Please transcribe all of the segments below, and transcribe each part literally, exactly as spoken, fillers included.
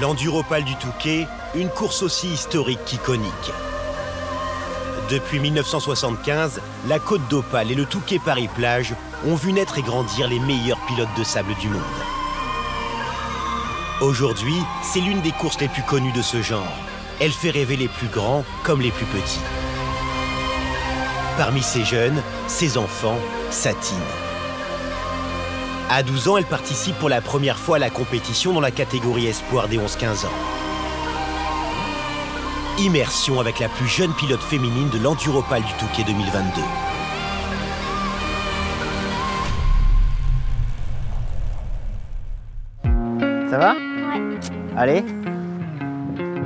L'Enduropale du Touquet, une course aussi historique qu'iconique. Depuis mille neuf cent soixante-quinze, la Côte d'Opale et le Touquet-Paris-Plage ont vu naître et grandir les meilleurs pilotes de sable du monde. Aujourd'hui, c'est l'une des courses les plus connues de ce genre. Elle fait rêver les plus grands comme les plus petits. Parmi ces jeunes, ses enfants, Satine. À douze ans, elle participe pour la première fois à la compétition dans la catégorie espoir des onze quinze ans. Immersion avec la plus jeune pilote féminine de l'Enduropale du Touquet deux mille vingt-deux. Ça va? Ouais. Allez,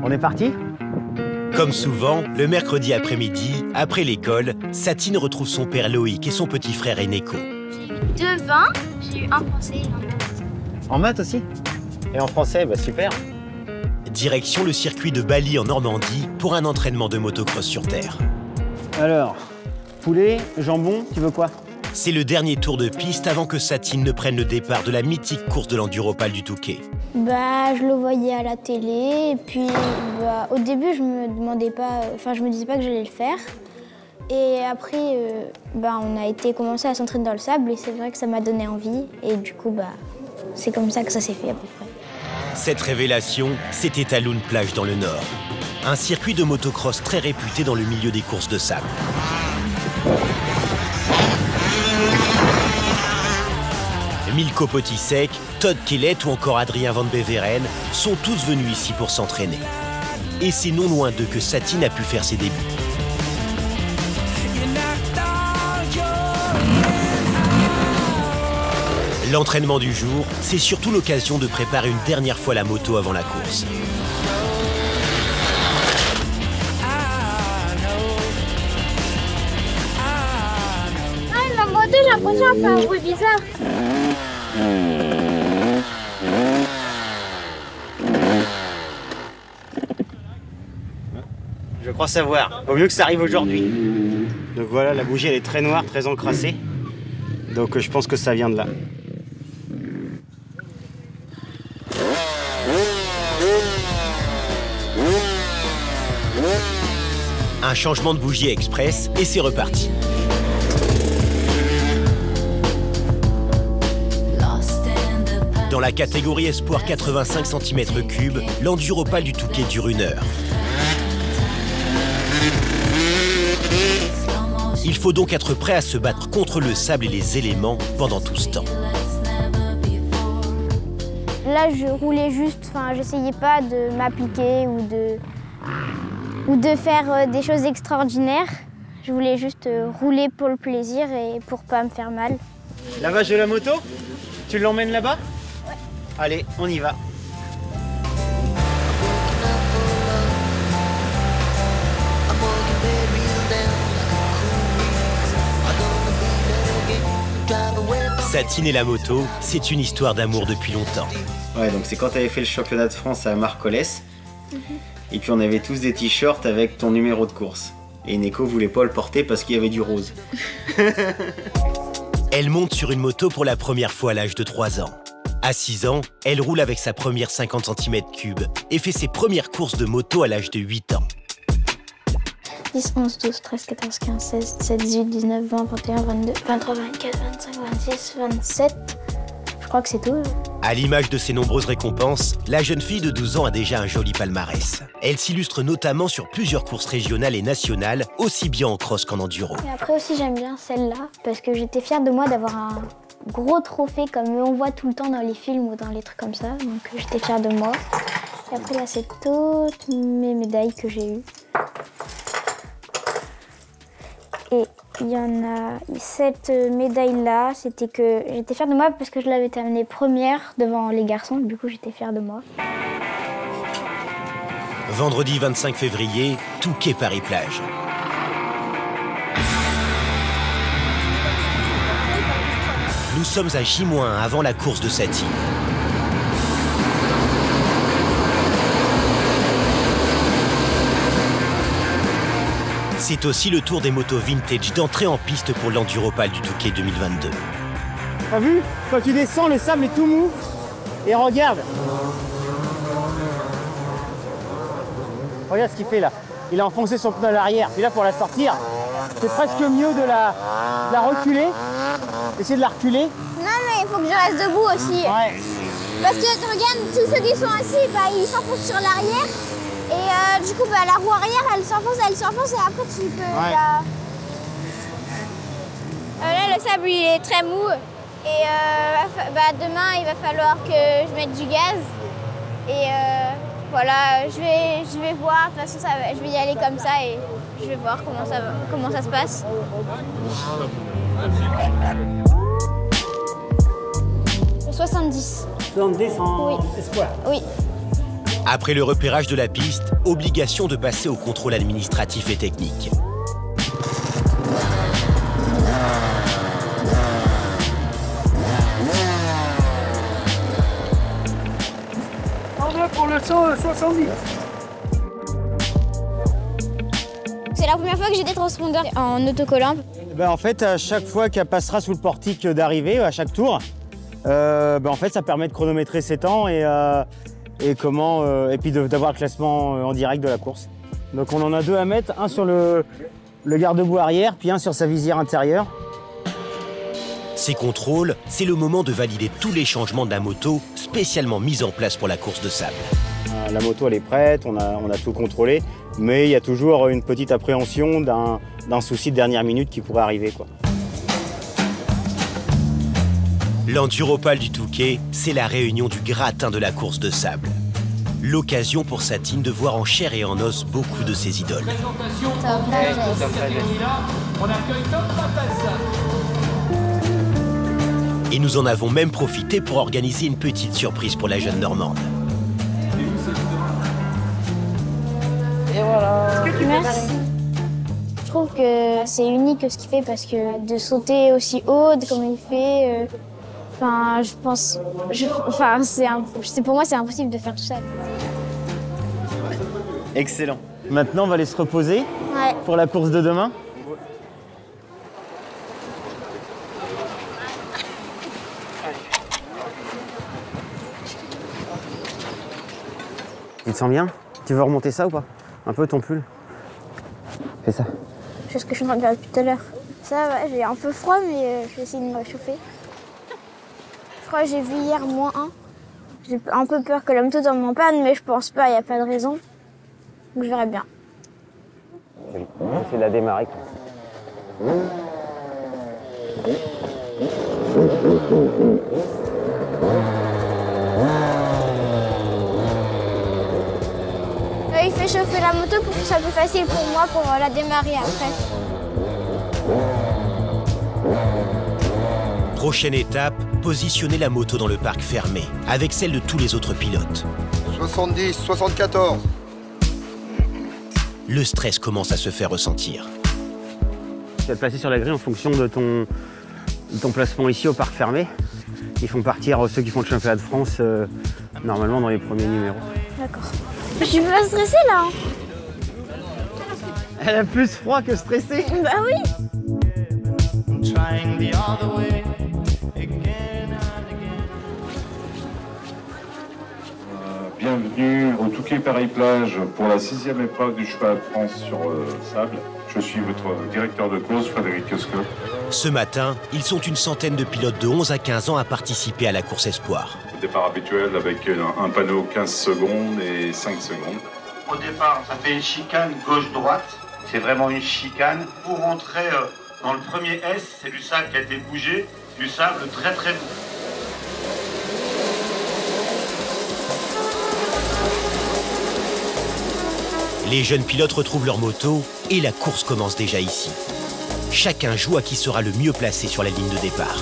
on est parti? Comme souvent, le mercredi après-midi, après l'école, Satine retrouve son père Loïc et son petit frère Enéco. J'ai eu deux vins, j'ai eu un français et un maths. En maths aussi? Et en français, bah super. Direction le circuit de Bali en Normandie pour un entraînement de motocross sur terre. Alors, poulet, jambon, tu veux quoi? C'est le dernier tour de piste avant que Satine ne prenne le départ de la mythique course de l'Enduropale du Touquet. Bah, je le voyais à la télé et puis bah, au début je me demandais pas, enfin je me disais pas que j'allais le faire. Et après, euh, bah, on a été commencé à s'entraîner dans le sable et c'est vrai que ça m'a donné envie et du coup bah c'est comme ça que ça s'est fait à peu près. Cette révélation, c'était à Loon Plage dans le Nord, un circuit de motocross très réputé dans le milieu des courses de sable. Milko Potisek, Todd Kellet ou encore Adrien Van Beveren sont tous venus ici pour s'entraîner. Et c'est non loin d'eux que Satine a pu faire ses débuts. L'entraînement du jour, c'est surtout l'occasion de préparer une dernière fois la moto avant la course. Ah, la moto, j'ai l'impression qu'elle fait un bruit bizarre. Je crois savoir, vaut mieux que ça arrive aujourd'hui. Donc voilà, la bougie elle est très noire, très encrassée. Donc je pense que ça vient de là. Un changement de bougie express et c'est reparti. Dans la catégorie espoir quatre-vingt-cinq centimètres cubes, l'Enduropale du Touquet dure une heure. Il faut donc être prêt à se battre contre le sable et les éléments pendant tout ce temps. Là, je roulais juste, enfin, j'essayais pas de m'appliquer ou de, ou de faire des choses extraordinaires. Je voulais juste rouler pour le plaisir et pour pas me faire mal. Lavage de la moto, tu l'emmènes là-bas ? Allez, on y va. Satine et la moto, c'est une histoire d'amour depuis longtemps. Ouais, donc c'est quand tu avais fait le championnat de France à Marcolès. Mm-hmm. Et puis on avait tous des t-shirts avec ton numéro de course. Et Enéco voulait pas le porter parce qu'il y avait du rose. Elle monte sur une moto pour la première fois à l'âge de trois ans. À six ans, elle roule avec sa première cinquante centimètres cubes et fait ses premières courses de moto à l'âge de huit ans. dix, onze, douze, treize, quatorze, quinze, seize, dix-sept, dix-neuf, vingt, vingt et un, vingt-deux, vingt-trois, vingt-quatre, vingt-cinq, vingt-six, vingt-sept... Je crois que c'est tout. À l'image de ses nombreuses récompenses, la jeune fille de douze ans a déjà un joli palmarès. Elle s'illustre notamment sur plusieurs courses régionales et nationales, aussi bien en cross qu'en enduro. Et après aussi, j'aime bien celle-là, parce que j'étais fière de moi d'avoir un gros trophée comme on voit tout le temps dans les films ou dans les trucs comme ça, donc j'étais fière de moi. Et après là, c'est toutes mes médailles que j'ai eues. Et il y en a cette médaille-là, c'était que j'étais fière de moi parce que je l'avais terminée première devant les garçons, du coup j'étais fière de moi. Vendredi vingt-cinq février, Touquet-Paris-Plage. Nous sommes à Gimoin avant la course de Satine. C'est aussi le tour des motos vintage d'entrer en piste pour l'Enduropale du Touquet deux mille vingt-deux. T'as vu? Quand tu descends, le sable est tout mou. Et regarde, Regarde ce qu'il fait là. Il a enfoncé son pneu à l'arrière. Puis là, pour la sortir, c'est presque mieux de la, de la reculer. Essayer de la reculer. Non, mais il faut que je reste debout aussi. Ouais. Parce que regarde, tous ceux qui sont assis, bah, ils s'enfoncent sur l'arrière. Et euh, du coup, bah, la roue arrière, elle s'enfonce, elle s'enfonce. Et après, tu peux... Ouais. La... Euh, là, le sable, il est très mou. Et euh, bah, demain, il va falloir que je mette du gaz. Et... Euh... Voilà, je vais, je vais voir, de toute façon, ça, je vais y aller comme ça et je vais voir comment ça, comment ça se passe. soixante-dix. soixante-dix en oui. Espoir. Oui. Après le repérage de la piste, obligation de passer au contrôle administratif et technique. Pour le cent soixante-dix. C'est la première fois que j'ai des transpondeurs en autocollant. Ben en fait, à chaque fois qu'elle passera sous le portique d'arrivée, à chaque tour, euh, ben en fait, ça permet de chronométrer ses temps et, euh, et, comment, euh, et puis d'avoir le classement en direct de la course. Donc on en a deux à mettre, un sur le, le garde-boue arrière, puis un sur sa visière intérieure. Ces contrôles, c'est le moment de valider tous les changements de la moto spécialement mise en place pour la course de sable. La moto, elle est prête, on a, on a tout contrôlé, mais il y a toujours une petite appréhension d'un souci de dernière minute qui pourrait arriver. L'Enduropale du Touquet, c'est la réunion du gratin de la course de sable. L'occasion pour Satine de voir en chair et en os beaucoup de ses idoles. Présentation en cette réunion-là, on accueille Todd Kellet. Et nous en avons même profité pour organiser une petite surprise pour la jeune Normande. Et voilà. Merci. Je trouve que c'est unique ce qu'il fait parce que de sauter aussi haut, comme il fait, euh, enfin, je pense, je, enfin, c'est pour moi c'est impossible de faire tout ça. Excellent. Maintenant, on va aller se reposer ouais. pour la course de demain. Tu te sens bien? Tu veux remonter ça ou pas? Un peu ton pull. Fais ça. C'est ce que je me regarde depuis tout à l'heure. Ça, ouais, j'ai un peu froid, mais je vais essayer de me réchauffer. Je crois que j'ai vu hier moins un. J'ai un peu peur que la moto tombe en panne, mais je pense pas, il n'y a pas de raison. Donc je verrai bien. C'est de la démarrer. Il fait chauffer la moto pour que ce soit plus facile pour moi pour la démarrer après. Prochaine étape, positionner la moto dans le parc fermé, avec celle de tous les autres pilotes. soixante-dix, soixante-quatorze. Le stress commence à se faire ressentir. Tu vas te placer sur la grille en fonction de ton, de ton placement ici au parc fermé. Ils font partir ceux qui font le championnat de France euh, normalement dans les premiers numéros. D'accord. Je suis pas stressée là. Elle a plus froid que stressée. Bah oui. Bienvenue au Touquet-Paris-Plage pour la sixième épreuve du Championnat de France sur euh, sable. Je suis votre directeur de course, Frédéric Kosco. Ce matin, ils sont une centaine de pilotes de onze à quinze ans à participer à la course espoir. Départ habituel avec un, un panneau quinze secondes et cinq secondes. Au départ, ça fait une chicane gauche-droite. C'est vraiment une chicane. Pour rentrer euh, dans le premier S, c'est du sable qui a été bougé, du sable très très mou. Les jeunes pilotes retrouvent leur moto et la course commence déjà ici. Chacun joue à qui sera le mieux placé sur la ligne de départ.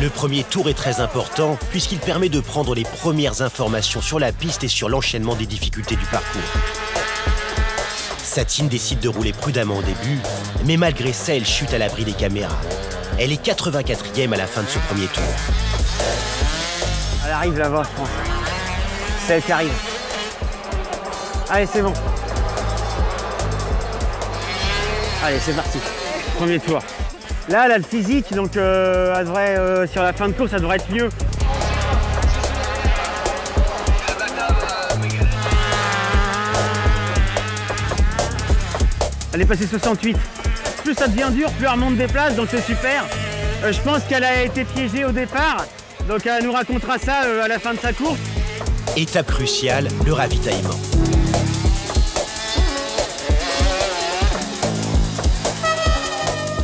Le premier tour est très important puisqu'il permet de prendre les premières informations sur la piste et sur l'enchaînement des difficultés du parcours. Satine décide de rouler prudemment au début, mais malgré ça, elle chute à l'abri des caméras. Elle est quatre-vingt-quatrième à la fin de ce premier tour. Elle arrive là-bas, je pense. C'est elle qui arrive. Allez, c'est bon. Allez, c'est parti. Premier tour. Là, elle a le physique, donc euh, elle devrait, euh, sur la fin de course, ça devrait être mieux. Elle est passée soixante-huit. Plus ça devient dur, plus elle remonte des places, donc c'est super. Euh, je pense qu'elle a été piégée au départ, donc elle nous racontera ça euh, à la fin de sa course. Étape cruciale, le ravitaillement.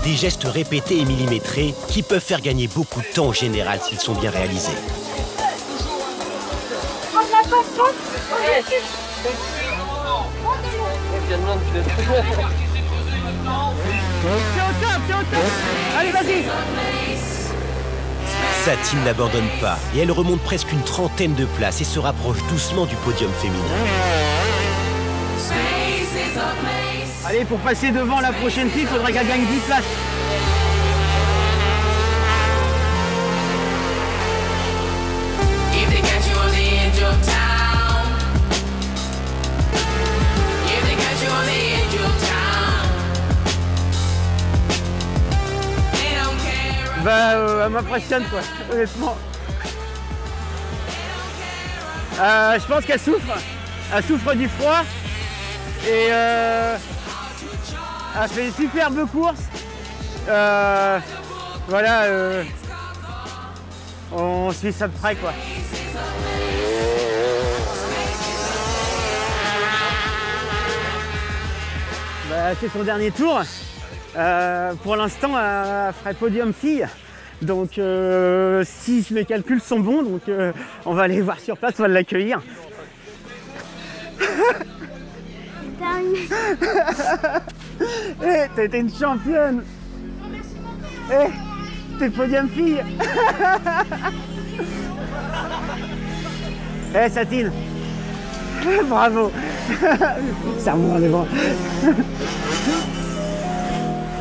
Des gestes répétés et millimétrés qui peuvent faire gagner beaucoup de temps en général s'ils sont bien réalisés. C'est au top, c'est au top. Allez, vas-y. Satine n'abandonne pas et elle remonte presque une trentaine de places et se rapproche doucement du podium féminin. Allez, pour passer devant la prochaine fille, il faudrait qu'elle gagne dix places. Bah, euh, elle m'impressionne, quoi, honnêtement. Euh, je pense qu'elle souffre. Elle souffre du froid. Et euh, elle fait une superbe course. Euh, voilà, euh, on suit ça de près, quoi. Bah, c'est son dernier tour. Euh, pour l'instant, elle ferait podium fille. Donc, euh, si mes calculs sont bons, donc euh, on va aller voir sur place, on va l'accueillir. Hey, t'as été une championne. Hey, t'es podium fille. Hey, Satine. Bravo. Ça remonte dans les bras.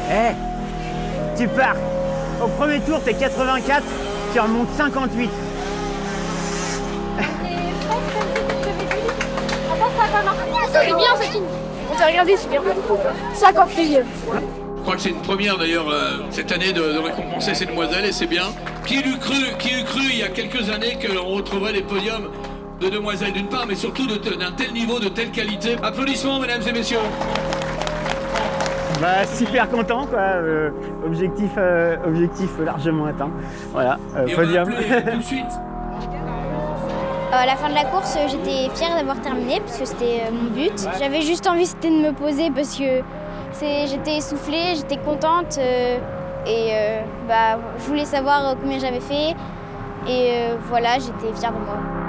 Hey, tu pars. Au premier tour, t'es quatre-vingt-quatre, tu remontes cinquante-huit. C'est bien, Satine. On t'a regardé, super bien. cinquante-huit. Je crois que c'est une première d'ailleurs euh, cette année de, de récompenser ces demoiselles et c'est bien. Qui eût cru, qui eût cru il y a quelques années que l'on retrouverait les podiums de demoiselles d'une part, mais surtout d'un tel niveau, de telle qualité. Applaudissements, mesdames et messieurs. Bah, super content, quoi. Euh, objectif, euh, objectif largement atteint. Voilà, euh, podium. Tout de suite. À la fin de la course, j'étais fière d'avoir terminé parce que c'était mon but. J'avais juste envie c'était de me poser parce que j'étais essoufflée, j'étais contente euh, et euh, bah, je voulais savoir combien j'avais fait et euh, voilà, j'étais fière de moi.